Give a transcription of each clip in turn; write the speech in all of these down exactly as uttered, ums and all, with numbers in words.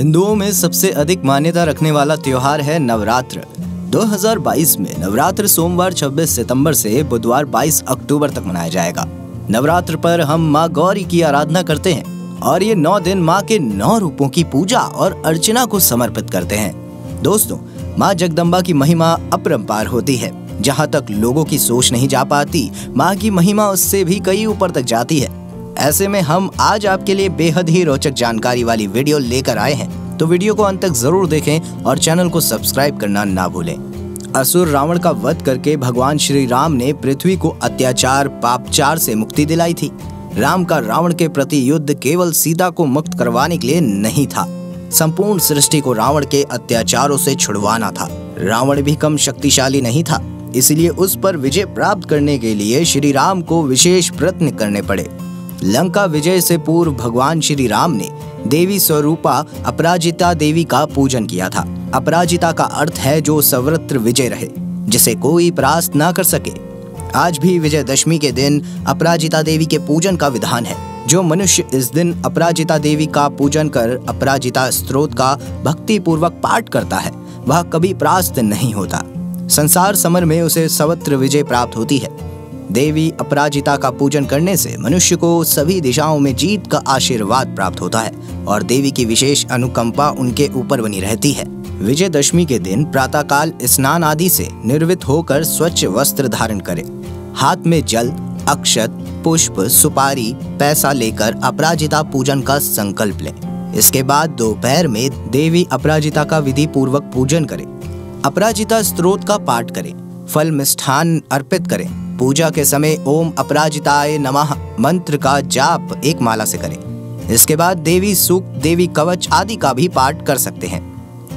हिंदुओं में सबसे अधिक मान्यता रखने वाला त्योहार है नवरात्र। दो हज़ार बाईस में नवरात्र सोमवार छब्बीस सितंबर से बुधवार बाईस अक्टूबर तक मनाया जाएगा। नवरात्र पर हम माँ गौरी की आराधना करते हैं और ये नौ दिन माँ के नौ रूपों की पूजा और अर्चना को समर्पित करते हैं। दोस्तों, माँ जगदम्बा की महिमा अपरंपार होती है। जहाँ तक लोगों की सोच नहीं जा पाती, माँ की महिमा उससे भी कई ऊपर तक जाती है। ऐसे में हम आज आपके लिए बेहद ही रोचक जानकारी वाली वीडियो लेकर आए हैं, तो वीडियो को अंत तक जरूर देखें और चैनल को सब्सक्राइब करना ना भूलें। असुर रावण का वध करके भगवान श्री राम ने पृथ्वी को अत्याचार पापचार से मुक्ति दिलाई थी। राम का रावण के प्रति युद्ध केवल सीता को मुक्त करवाने के लिए नहीं था, संपूर्ण सृष्टि को रावण के अत्याचारों से छुड़वाना था। रावण भी कम शक्तिशाली नहीं था, इसलिए उस पर विजय प्राप्त करने के लिए श्री राम को विशेष प्रयत्न करने पड़े। लंका विजय से पूर्व भगवान श्री राम ने देवी स्वरूपा अपराजिता देवी का पूजन किया था। अपराजिता का अर्थ है जो सर्वत्र विजय रहे, जिसे कोई परास्त ना कर सके। आज भी विजयदशमी के दिन अपराजिता देवी के पूजन का विधान है। जो मनुष्य इस दिन अपराजिता देवी का पूजन कर अपराजिता स्तोत्र का भक्ति पूर्वक पाठ करता है, वह कभी परास्त नहीं होता। संसार समर में उसे सर्वत्र विजय प्राप्त होती है। देवी अपराजिता का पूजन करने से मनुष्य को सभी दिशाओं में जीत का आशीर्वाद प्राप्त होता है और देवी की विशेष अनुकंपा उनके ऊपर बनी रहती है। विजयदशमी के दिन प्रातःकाल स्नान आदि से निर्वृत्त होकर स्वच्छ वस्त्र धारण करें। हाथ में जल, अक्षत, पुष्प, सुपारी, पैसा लेकर अपराजिता पूजन का संकल्प लें। इसके बाद दोपहर में देवी अपराजिता का विधि पूर्वक पूजन करें। अपराजिता स्तोत्र का पाठ करें, फल मिष्ठान अर्पित करें। पूजा के समय ओम अपराजिताय नमः मंत्र का जाप एक माला से करें। इसके बाद देवी सूक्त, देवी कवच आदि का भी पाठ कर सकते हैं।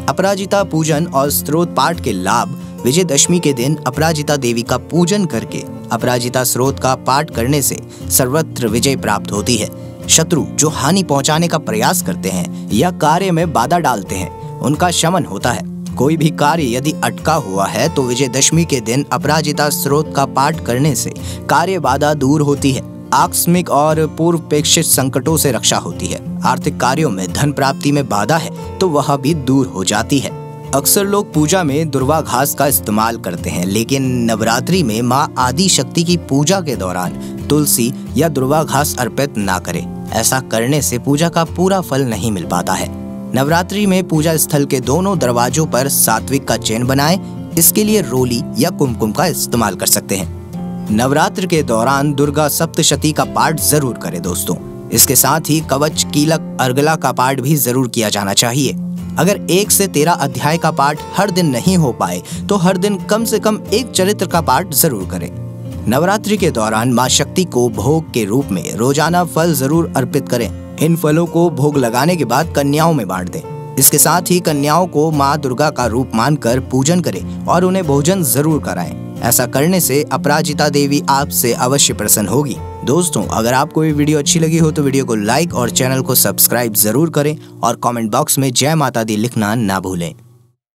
अपराजिता पूजन और स्तोत्र पाठ के लाभ। विजयदशमी के दिन अपराजिता देवी का पूजन करके अपराजिता स्तोत्र का पाठ करने से सर्वत्र विजय प्राप्त होती है। शत्रु जो हानि पहुंचाने का प्रयास करते हैं या कार्य में बाधा डालते हैं, उनका शमन होता है। कोई भी कार्य यदि अटका हुआ है तो विजयदशमी के दिन अपराजिता स्तोत्र का पाठ करने से कार्य बाधा दूर होती है। आकस्मिक और पूर्वपेक्षित संकटों से रक्षा होती है। आर्थिक कार्यों में धन प्राप्ति में बाधा है तो वह भी दूर हो जाती है। अक्सर लोग पूजा में दुर्वा घास का इस्तेमाल करते हैं, लेकिन नवरात्रि में माँ आदि शक्ति की पूजा के दौरान तुलसी या दुर्वा घास अर्पित ना करें। ऐसा करने से पूजा का पूरा फल नहीं मिल पाता है। नवरात्रि में पूजा स्थल के दोनों दरवाजों पर सात्विक का चिन्ह बनाएं। इसके लिए रोली या कुमकुम का इस्तेमाल कर सकते हैं। नवरात्र के दौरान दुर्गा सप्तशती का पाठ जरूर करें दोस्तों। इसके साथ ही कवच, कीलक, अर्गला का पाठ भी जरूर किया जाना चाहिए। अगर एक से तेरह अध्याय का पाठ हर दिन नहीं हो पाए तो हर दिन कम से कम एक चरित्र का पाठ जरूर करें। नवरात्रि के दौरान माँ शक्ति को भोग के रूप में रोजाना फल जरूर अर्पित करें। इन फलों को भोग लगाने के बाद कन्याओं में बांट दें। इसके साथ ही कन्याओं को माँ दुर्गा का रूप मानकर पूजन करें और उन्हें भोजन जरूर कराएं। ऐसा करने से अपराजिता देवी आपसे अवश्य प्रसन्न होगी। दोस्तों, अगर आपको ये वीडियो अच्छी लगी हो तो वीडियो को लाइक और चैनल को सब्सक्राइब जरूर करें और कमेंट बॉक्स में जय माता दी लिखना ना भूलें।